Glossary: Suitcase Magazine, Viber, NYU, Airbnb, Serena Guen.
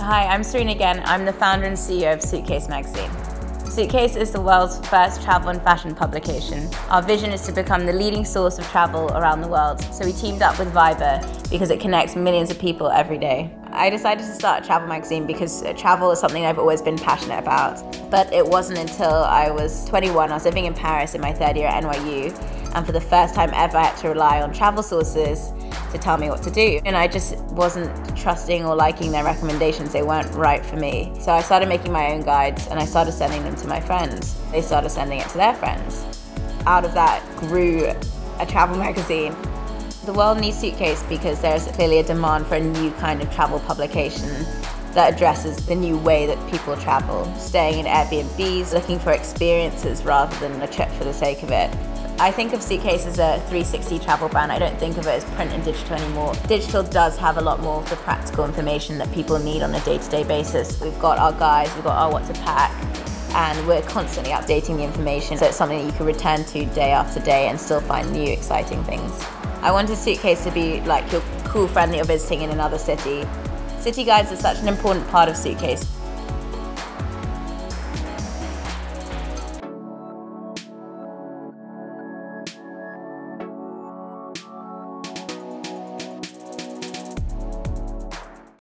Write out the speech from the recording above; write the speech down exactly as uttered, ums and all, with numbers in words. Hi, I'm Serena again. I'm the founder and C E O of Suitcase Magazine. Suitcase is the world's first travel and fashion publication. Our vision is to become the leading source of travel around the world, so we teamed up with Viber because it connects millions of people every day. I decided to start a travel magazine because travel is something I've always been passionate about, but it wasn't until I was twenty-one, I was living in Paris in my third year at N Y U, and for the first time ever I had to rely on travel sources to tell me what to do. And I just wasn't trusting or liking their recommendations. They weren't right for me. So I started making my own guides and I started sending them to my friends. They started sending it to their friends. Out of that grew a travel magazine. The world needs Suitcase because there's clearly a demand for a new kind of travel publication that addresses the new way that people travel. Staying in Airbnbs, looking for experiences rather than a trip for the sake of it. I think of Suitcase as a three sixty travel brand. I don't think of it as print and digital anymore. Digital does have a lot more of the practical information that people need on a day-to-day basis. We've got our guides, we've got our what to pack, and we're constantly updating the information, so it's something that you can return to day after day and still find new exciting things. I wanted Suitcase to be like your cool friend that you're visiting in another city. City guides are such an important part of Suitcase.